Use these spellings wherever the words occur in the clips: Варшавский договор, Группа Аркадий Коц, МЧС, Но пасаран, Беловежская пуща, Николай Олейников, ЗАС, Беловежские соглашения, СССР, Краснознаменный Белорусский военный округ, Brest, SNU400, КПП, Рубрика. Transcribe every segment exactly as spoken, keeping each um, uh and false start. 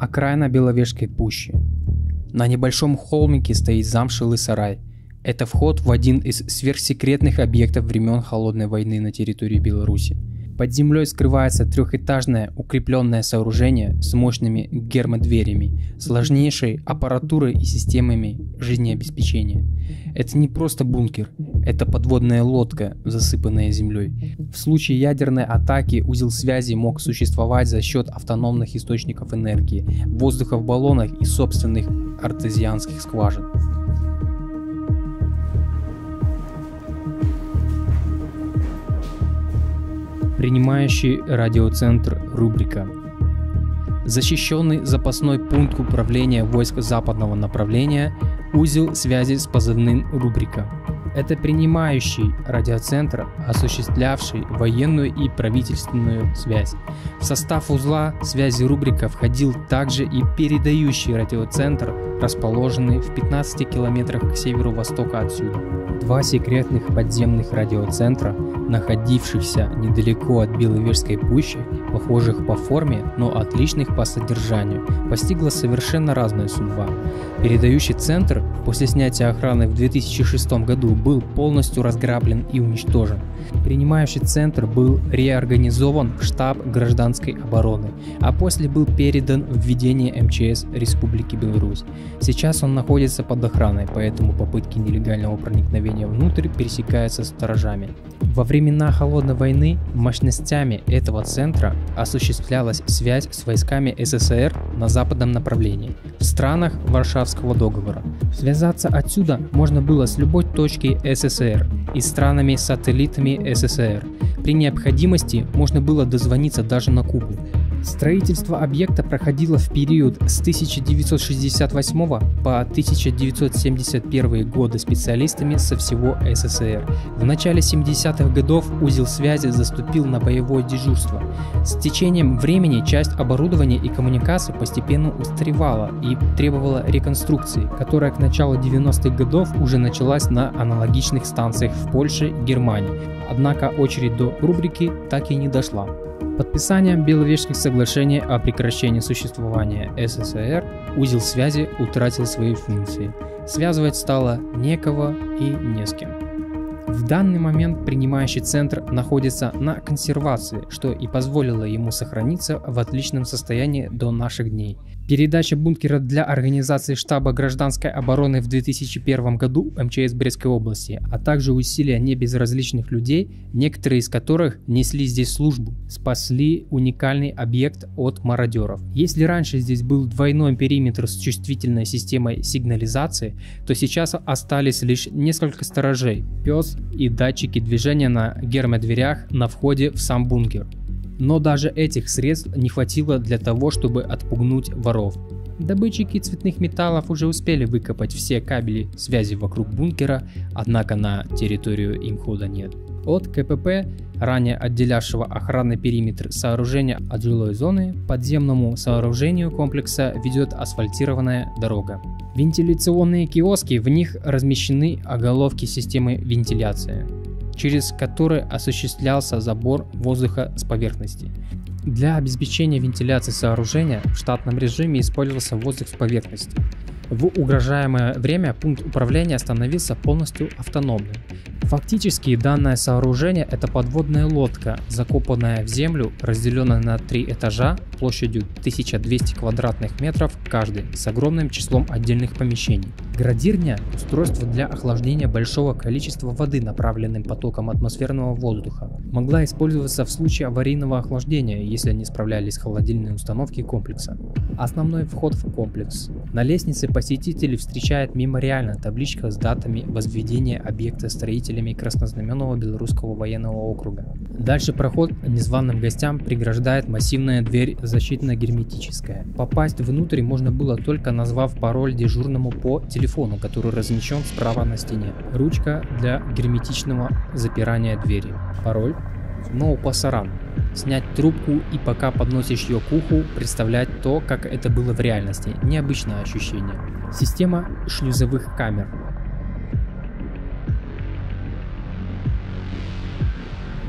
Окраина Беловежской пущи. На небольшом холмике стоит замшелый сарай. Это вход в один из сверхсекретных объектов времен Холодной войны на территории Беларуси. Под землей скрывается трехэтажное укрепленное сооружение с мощными гермодверями, сложнейшей аппаратурой и системами жизнеобеспечения. Это не просто бункер, это подводная лодка, засыпанная землей. В случае ядерной атаки узел связи мог существовать за счет автономных источников энергии, воздуха в баллонах и собственных артезианских скважин. Принимающий радиоцентр «Рубрика». Защищенный запасной пункт управления войск западного направления, узел связи с позывным «Рубрика». Это принимающий радиоцентр, осуществлявший военную и правительственную связь. В состав узла связи «Рубрика» входил также и передающий радиоцентр, расположенный в пятнадцати километрах к северу-востоку отсюда. Два секретных подземных радиоцентра, находившихся недалеко от Беловежской пущи, похожих по форме, но отличных по содержанию, постигла совершенно разная судьба. Передающий центр после снятия охраны в две тысячи шестом году был полностью разграблен и уничтожен. Принимающий центр был реорганизован в штаб гражданской обороны, а после был передан в ведение эм че эс Республики Беларусь. Сейчас он находится под охраной, поэтому попытки нелегального проникновения внутрь пересекаются с сторожами. Во времена Холодной войны мощностями этого центра осуществлялась связь с войсками эс эс эс эр на западном направлении, в странах Варшавского договора. Связаться отсюда можно было с любой точки эс эс эс эр и странами-сателлитами эс эс эс эр. При необходимости можно было дозвониться даже на Кубу. Строительство объекта проходило в период с тысяча девятьсот шестьдесят восьмого по тысяча девятьсот семьдесят первый годы специалистами со всего эс эс эс эр. В начале семидесятых годов узел связи заступил на боевое дежурство. С течением времени часть оборудования и коммуникаций постепенно устаревала и требовала реконструкции, которая к началу девяностых годов уже началась на аналогичных станциях в Польше и Германии. Однако очередь до «Рубрики» так и не дошла. Подписанием Беловежских соглашений о прекращении существования эс эс эс эр узел связи утратил свои функции. Связывать стало некого и не с кем. В данный момент принимающий центр находится на консервации, что и позволило ему сохраниться в отличном состоянии до наших дней. Передача бункера для организации штаба гражданской обороны в две тысячи первом году эм че эс Брестской области, а также усилия небезразличных людей, некоторые из которых несли здесь службу, спасли уникальный объект от мародеров. Если раньше здесь был двойной периметр с чувствительной системой сигнализации, то сейчас остались лишь несколько сторожей, пес и датчики движения на гермодверях на входе в сам бункер. Но даже этих средств не хватило для того, чтобы отпугнуть воров. Добытчики цветных металлов уже успели выкопать все кабели связи вокруг бункера, однако на территорию им хода нет. От ка пэ пэ, ранее отделявшего охранный периметр сооружения от жилой зоны, к подземному сооружению комплекса ведет асфальтированная дорога. Вентиляционные киоски, в них размещены оголовки системы вентиляции, через который осуществлялся забор воздуха с поверхности. Для обеспечения вентиляции сооружения в штатном режиме использовался воздух с поверхности. В угрожаемое время пункт управления становился полностью автономным. Фактически данное сооружение – это подводная лодка, закопанная в землю, разделенная на три этажа площадью тысяча двести квадратных метров каждый, с огромным числом отдельных помещений. Градирня – устройство для охлаждения большого количества воды направленным потоком атмосферного воздуха. Могла использоваться в случае аварийного охлаждения, если не справлялись холодильные установки комплекса. Основной вход в комплекс. На лестнице посетителей встречает мемориальная табличка с датами возведения объекта строителями Краснознаменного Белорусского военного округа. Дальше проход незваным гостям преграждает массивная дверь защитно-герметическая. Попасть внутрь можно было только назвав пароль дежурному по телефону, который размещен справа на стене. Ручка для герметичного запирания двери. Пароль «Но пасаран». Снять трубку и пока подносишь ее к уху, представлять то, как это было в реальности. Необычное ощущение. Система шлюзовых камер.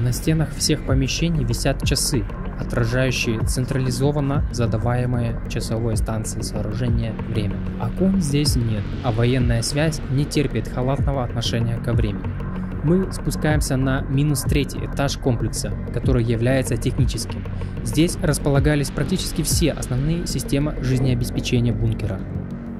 На стенах всех помещений висят часы, отражающие централизованно задаваемое часовой станции сооружения время. Окон здесь нет, а военная связь не терпит халатного отношения ко времени. Мы спускаемся на минус третий этаж комплекса, который является техническим. Здесь располагались практически все основные системы жизнеобеспечения бункера.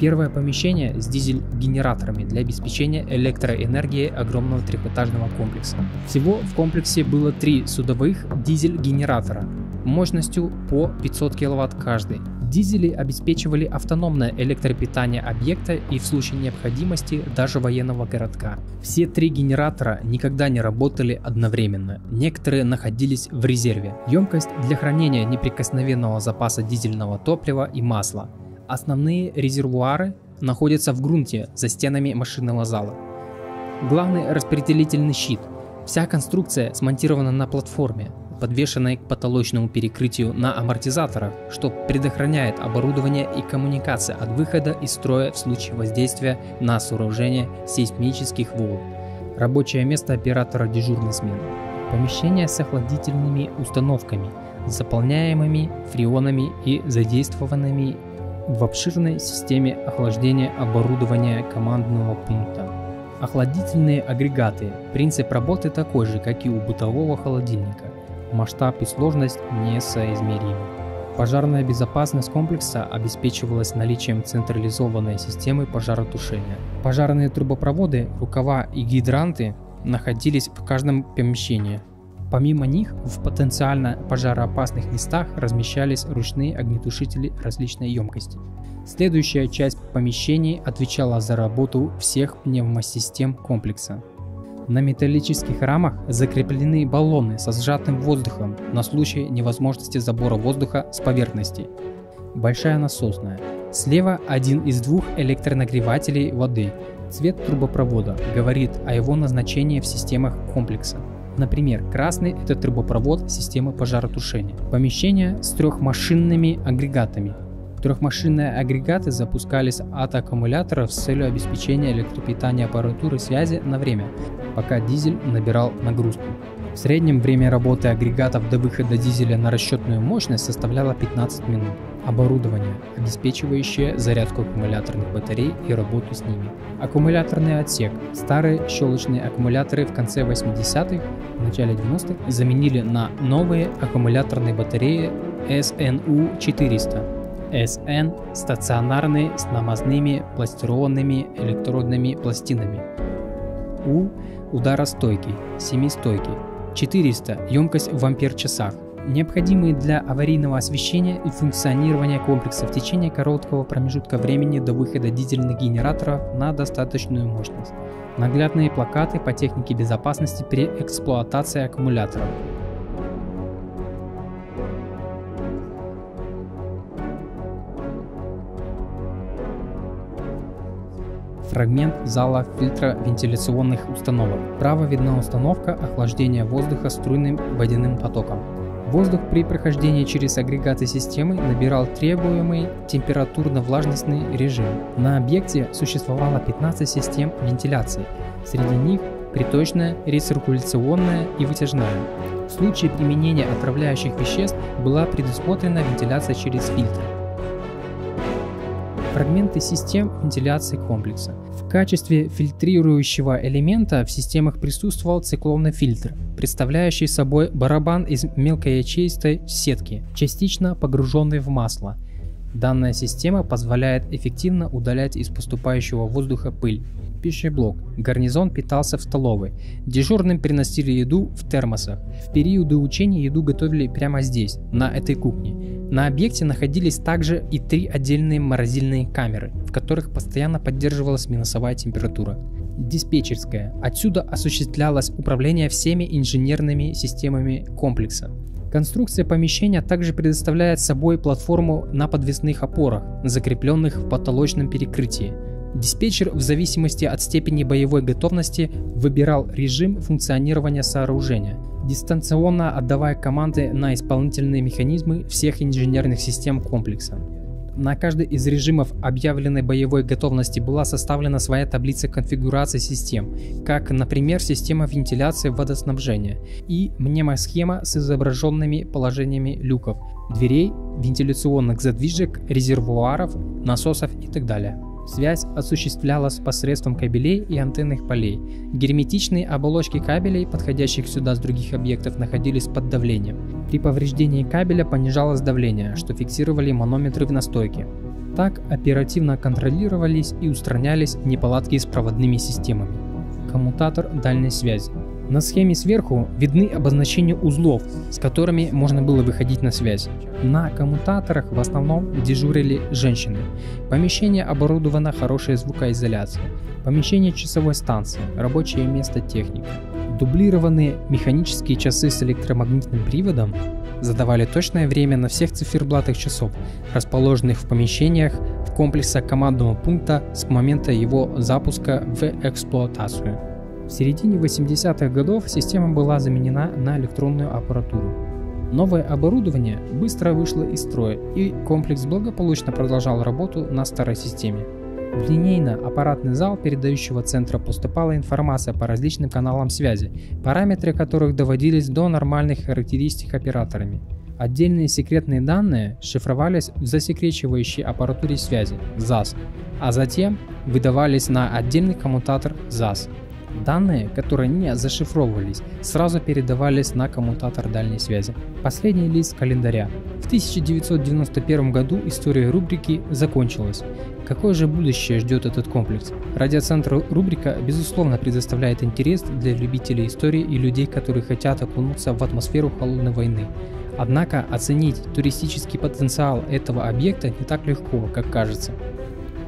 Первое помещение с дизель-генераторами для обеспечения электроэнергии огромного трехэтажного комплекса. Всего в комплексе было три судовых дизель-генератора мощностью по пятьсот киловатт каждый. Дизели обеспечивали автономное электропитание объекта и в случае необходимости даже военного городка. Все три генератора никогда не работали одновременно, некоторые находились в резерве. Емкость для хранения неприкосновенного запаса дизельного топлива и масла. Основные резервуары находятся в грунте за стенами машинного зала. Главный распределительный щит. Вся конструкция смонтирована на платформе, подвешенной к потолочному перекрытию на амортизаторах, что предохраняет оборудование и коммуникации от выхода из строя в случае воздействия на сооружение сейсмических волн. Рабочее место оператора дежурной смены. Помещение с охладительными установками, заполняемыми фреонами и задействованными в обширной системе охлаждения оборудования командного пункта. Охладительные агрегаты. Принцип работы такой же, как и у бытового холодильника. Масштаб и сложность несоизмеримы. Пожарная безопасность комплекса обеспечивалась наличием централизованной системы пожаротушения. Пожарные трубопроводы, рукава и гидранты находились в каждом помещении. Помимо них, в потенциально пожароопасных местах размещались ручные огнетушители различной емкости. Следующая часть помещений отвечала за работу всех пневмосистем комплекса. На металлических рамах закреплены баллоны со сжатым воздухом на случай невозможности забора воздуха с поверхности. Большая насосная. Слева один из двух электронагревателей воды. Цвет трубопровода говорит о его назначении в системах комплекса. Например, красный – это трубопровод системы пожаротушения. Помещение с трехмашинными агрегатами. Трехмашинные агрегаты запускались от аккумуляторов с целью обеспечения электропитания аппаратуры связи на время, пока дизель набирал нагрузку. В среднем время работы агрегатов до выхода дизеля на расчетную мощность составляло пятнадцать минут. Оборудование, обеспечивающее зарядку аккумуляторных батарей и работу с ними. Аккумуляторный отсек. Старые щелочные аккумуляторы в конце восьмидесятых, в начале девяностых заменили на новые аккумуляторные батареи эс эн у четыреста. эс эн – стационарные с намазными пластированными электродными пластинами. У – ударостойкий, семистойкий. четыреста – емкость в ампер-часах. Необходимые для аварийного освещения и функционирования комплекса в течение короткого промежутка времени до выхода дизельных генераторов на достаточную мощность. Наглядные плакаты по технике безопасности при эксплуатации аккумуляторов. Фрагмент зала фильтра вентиляционных установок. Справа видна установка охлаждения воздуха струйным водяным потоком. Воздух при прохождении через агрегаты системы набирал требуемый температурно-влажностный режим. На объекте существовало пятнадцать систем вентиляции. Среди них приточная, рециркуляционная и вытяжная. В случае применения отравляющих веществ была предусмотрена вентиляция через фильтр. Фрагменты систем вентиляции комплекса. В качестве фильтрирующего элемента в системах присутствовал циклонный фильтр, представляющий собой барабан из мелкоячеистой сетки, частично погруженный в масло. Данная система позволяет эффективно удалять из поступающего воздуха пыль. Пищеблок. Гарнизон питался в столовой. Дежурным приносили еду в термосах. В периоды учений еду готовили прямо здесь, на этой кухне. На объекте находились также и три отдельные морозильные камеры, в которых постоянно поддерживалась минусовая температура. Диспетчерская. Отсюда осуществлялось управление всеми инженерными системами комплекса. Конструкция помещения также предоставляет собой платформу на подвесных опорах, закрепленных в потолочном перекрытии. Диспетчер в зависимости от степени боевой готовности выбирал режим функционирования сооружения, дистанционно отдавая команды на исполнительные механизмы всех инженерных систем комплекса. На каждый из режимов объявленной боевой готовности была составлена своя таблица конфигурации систем, как, например, система вентиляции водоснабжения и мнемосхема с изображенными положениями люков, дверей, вентиляционных задвижек, резервуаров, насосов и т.д. Связь осуществлялась посредством кабелей и антенных полей. Герметичные оболочки кабелей, подходящих сюда с других объектов, находились под давлением. При повреждении кабеля понижалось давление, что фиксировали манометры в настойке. Так оперативно контролировались и устранялись неполадки с проводными системами. Коммутатор дальней связи. На схеме сверху видны обозначения узлов, с которыми можно было выходить на связь. На коммутаторах в основном дежурили женщины. Помещение оборудовано хорошей звукоизоляцией. Помещение часовой станции, рабочее место техники. Дублированные механические часы с электромагнитным приводом задавали точное время на всех циферблатах часов, расположенных в помещениях в комплексе командного пункта с момента его запуска в эксплуатацию. В середине восьмидесятых годов система была заменена на электронную аппаратуру. Новое оборудование быстро вышло из строя, и комплекс благополучно продолжал работу на старой системе. В линейно-аппаратный зал передающего центра поступала информация по различным каналам связи, параметры которых доводились до нормальных характеристик операторами. Отдельные секретные данные шифровались в засекречивающей аппаратуре связи ЗАС, а затем выдавались на отдельный коммутатор ЗАС. Данные, которые не зашифровывались, сразу передавались на коммутатор дальней связи. Последний лист календаря. В тысяча девятьсот девяносто первом году история рубрики закончилась. Какое же будущее ждет этот комплекс? Радиоцентр «Рубрика» безусловно предоставляет интерес для любителей истории и людей, которые хотят окунуться в атмосферу холодной войны. Однако оценить туристический потенциал этого объекта не так легко, как кажется.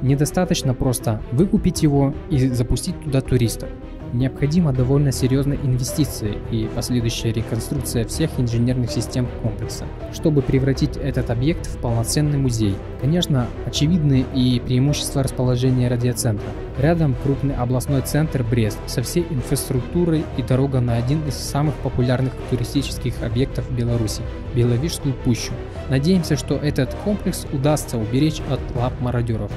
Недостаточно просто выкупить его и запустить туда туристов. Необходима довольно серьезная инвестиция и последующая реконструкция всех инженерных систем комплекса, чтобы превратить этот объект в полноценный музей. Конечно, очевидны и преимущества расположения радиоцентра. Рядом крупный областной центр Брест со всей инфраструктурой и дорога на один из самых популярных туристических объектов Беларуси – Беловежскую пущу. Надеемся, что этот комплекс удастся уберечь от лап мародеров.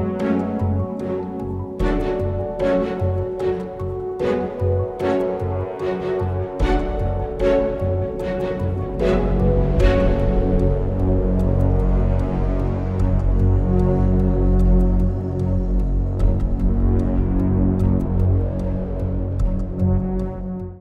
Thank you.